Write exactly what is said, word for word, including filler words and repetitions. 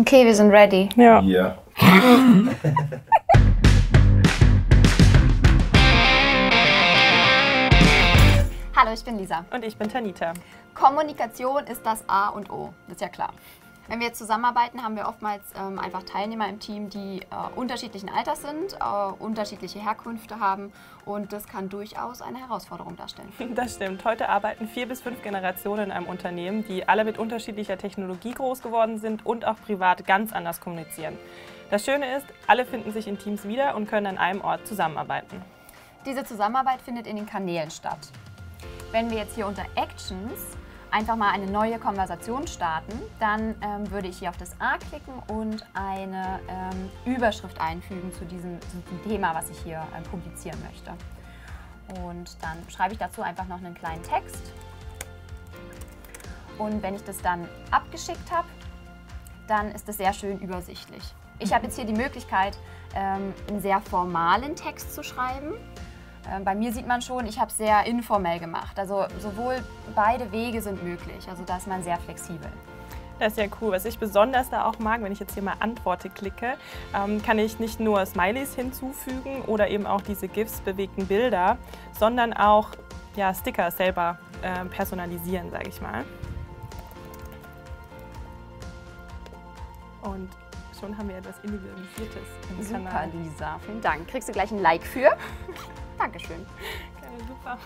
Okay, wir sind ready. Ja. Ja. Hallo, ich bin Lisa. Und ich bin Tanita. Kommunikation ist das A und O, das ist ja klar. Wenn wir jetzt zusammenarbeiten, haben wir oftmals ähm, einfach Teilnehmer im Team, die äh, unterschiedlichen Alters sind, äh, unterschiedliche Herkünfte haben und das kann durchaus eine Herausforderung darstellen. Das stimmt. Heute arbeiten vier bis fünf Generationen in einem Unternehmen, die alle mit unterschiedlicher Technologie groß geworden sind und auch privat ganz anders kommunizieren. Das Schöne ist, alle finden sich in Teams wieder und können an einem Ort zusammenarbeiten. Diese Zusammenarbeit findet in den Kanälen statt. Wenn wir jetzt hier unter Actions einfach mal eine neue Konversation starten, dann ähm, würde ich hier auf das A klicken und eine ähm, Überschrift einfügen zu diesem, zu diesem Thema, was ich hier ähm, publizieren möchte. Und dann schreibe ich dazu einfach noch einen kleinen Text. Und wenn ich das dann abgeschickt habe, dann ist das sehr schön übersichtlich. Ich habe jetzt hier die Möglichkeit, ähm, einen sehr formalen Text zu schreiben. Bei mir sieht man schon, ich habe es sehr informell gemacht. Also sowohl beide Wege sind möglich, also da ist man sehr flexibel. Das ist ja cool. Was ich besonders da auch mag, wenn ich jetzt hier mal Antworten klicke, kann ich nicht nur Smileys hinzufügen oder eben auch diese GIFs, bewegten Bilder, sondern auch ja, Sticker selber personalisieren, sage ich mal. Und schon haben wir etwas Individualisiertes im Super, Kanal. Lisa. Vielen Dank. Kriegst du gleich ein Like für? Dankeschön. Geil, super.